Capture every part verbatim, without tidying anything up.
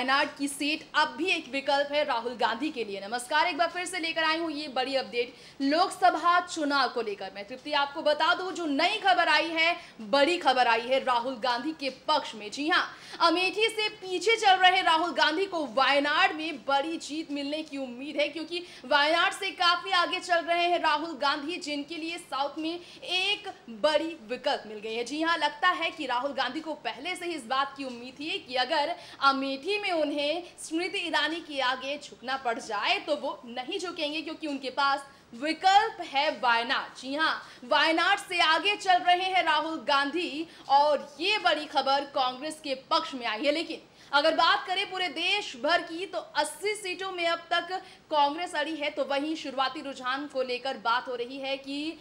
वायनाड की सीट अब भी एक विकल्प है राहुल गांधी के लिए। नमस्कार, एक बार फिर से लेकर आई हूँ ये बड़ी अपडेट लोकसभा चुनाव को लेकर। मैं तृप्ति आपको बता दूं, जो नई खबर आई है, बड़ी खबर आई है राहुल गांधी के पक्ष में। जी हाँ, अमेठी से पीछे चल रहे राहुल गांधी को वायनाड में बड़ी जीत मिलने की उम्मीद है, क्योंकि वायनाड से काफी आगे चल रहे हैं राहुल गांधी, जिनके लिए साउथ में एक बड़ी विकल्प मिल गई है। जी हाँ, लगता है कि राहुल गांधी को पहले से ही इस बात की उम्मीद थी कि अगर अमेठी में उन्हें स्मृति ईरानी के आगे झुकना पड़ जाए तो वो नहीं झुकेंगे, क्योंकि उनके पास विकल्प है वायनाड। जी हाँ, वायनाड से आगे चल रहे हैं राहुल गांधी और ये बड़ी खबर कांग्रेस के पक्ष में आई है। लेकिन अगर बात करें पूरे देश भर की तो अस्सी सीटों में अब तक कांग्रेस अड़ी है। तो वहीं शुरुआती रुझान को लेकर बात हो रही है कि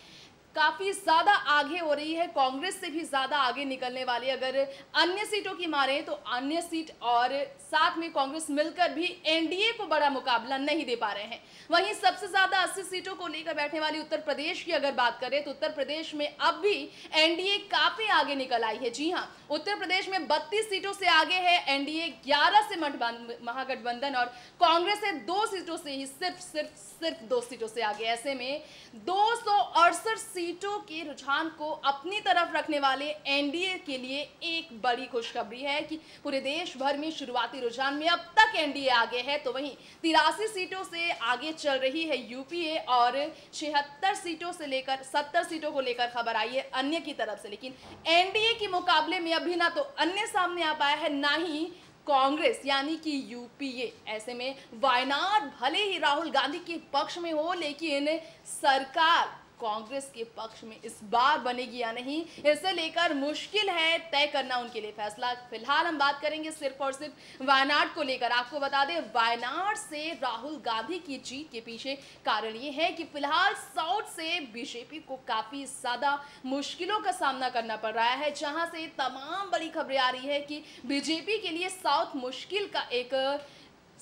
काफ़ी ज़्यादा आगे हो रही है, कांग्रेस से भी ज़्यादा आगे निकलने वाली। अगर अन्य सीटों की मारें तो अन्य सीट और साथ में कांग्रेस मिलकर भी एनडीए को बड़ा मुकाबला नहीं दे पा रहे हैं। वहीं सबसे ज़्यादा अस्सी सीटों को लेकर बैठने वाली उत्तर प्रदेश की अगर बात करें तो उत्तर प्रदेश में अब भी एनडीए काफ़ी आगे निकल आई है। जी हाँ, उत्तर प्रदेश में बत्तीस सीटों से आगे है एनडीए, ग्यारह से महागठबंधन, और कांग्रेस है दो सीटों से ही, सिर्फ सिर्फ सिर्फ दो सीटों से आगे। ऐसे में दो सौ अड़सठ सीटों के रुझान को अपनी तरफ रखने वाले एनडीए के लिए एक बड़ी खुशखबरी है कि पूरे देश भर में शुरुआती रुझान में अब तक एनडीए आगे है। तो वहीं तिरासी सीटों से आगे चल रही है यूपीए और छिहत्तर सीटों से लेकर सत्तर सीटों को लेकर खबर आई है अन्य की तरफ से। लेकिन एनडीए के मुकाबले में अभी ना तो अन्य सामने आ पाया है, ना ही कांग्रेस, यानी कि यूपीए। ऐसे में वायनाड भले ही राहुल गांधी के पक्ष में हो, लेकिन सरकार कांग्रेस के पक्ष में इस बार बनेगी या नहीं, इसे लेकर मुश्किल है तय करना उनके लिए फैसला। फिलहाल हम बात करेंगे सिर्फ और सिर्फ वायनाड को लेकर। आपको बता दें, वायनाड से राहुल गांधी की जीत के पीछे कारण ये है कि फिलहाल साउथ से बीजेपी को काफ़ी ज़्यादा मुश्किलों का सामना करना पड़ रहा है, जहां से तमाम बड़ी खबरें आ रही है कि बीजेपी के लिए साउथ मुश्किल का एक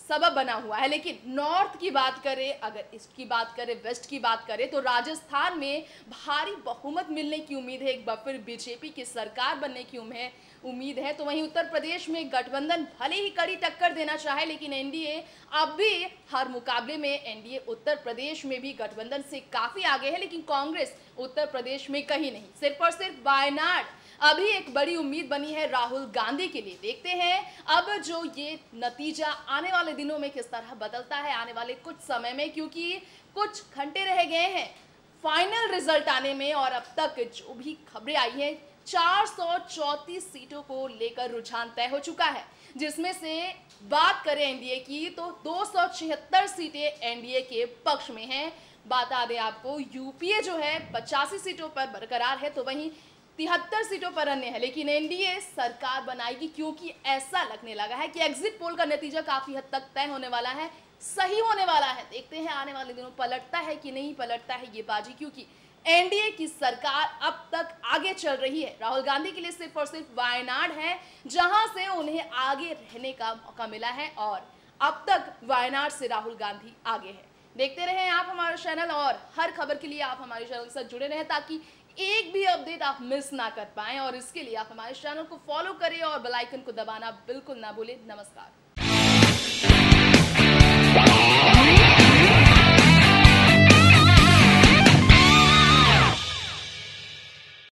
सबब बना हुआ है। लेकिन नॉर्थ की बात करें, अगर ईस्ट की बात करें, वेस्ट की बात करें, तो राजस्थान में भारी बहुमत मिलने की उम्मीद है, एक बार फिर बीजेपी की सरकार बनने की उम्मीद है। तो वहीं उत्तर प्रदेश में गठबंधन भले ही कड़ी टक्कर देना चाहे, लेकिन एनडीए अब भी हर मुकाबले में, एनडीए उत्तर प्रदेश में भी गठबंधन से काफ़ी आगे है, लेकिन कांग्रेस उत्तर प्रदेश में कहीं नहीं। सिर्फ और सिर्फ वायनाड अभी एक बड़ी उम्मीद बनी है राहुल गांधी के लिए। देखते हैं अब जो ये नतीजा आने वाले दिनों में किस तरह बदलता है, आने वाले कुछ समय में, क्योंकि कुछ घंटे रह गए हैं फाइनल रिजल्ट आने में। और अब तक जो भी खबरें आई हैं, चार सौ चौंतीस सीटों को लेकर रुझान तय हो चुका है, जिसमें से बात करें एनडीए की तो दो सौ छिहत्तर सीटें एनडीए के पक्ष में हैं। बता दें आपको, यूपीए जो है पचासी सीटों पर बरकरार है, तो वहीं तिहत्तर सीटों पर अन्य है। लेकिन एनडीए सरकार बनाएगी, क्योंकि ऐसा लगने लगा है कि एग्जिट पोल का नतीजा काफ़ी हद तक तय होने वाला है, सही होने वाला है। देखते हैं आने वाले दिनों पलटता है कि नहीं पलटता है ये बाजी, क्योंकि एनडीए की सरकार अब तक आगे चल रही है। राहुल गांधी के लिए सिर्फ और सिर्फ वायनाड है जहां से उन्हें आगे रहने का मौका मिला है, और अब तक वायनाड से राहुल गांधी आगे है। देखते रहें आप हमारा चैनल, और हर खबर के लिए आप हमारे चैनल के साथ जुड़े रहें, ताकि एक भी अपडेट आप मिस ना कर पाएं। और इसके लिए आप हमारे चैनल को फॉलो करें और बेल आइकन को दबाना बिल्कुल ना भूलें। नमस्कार।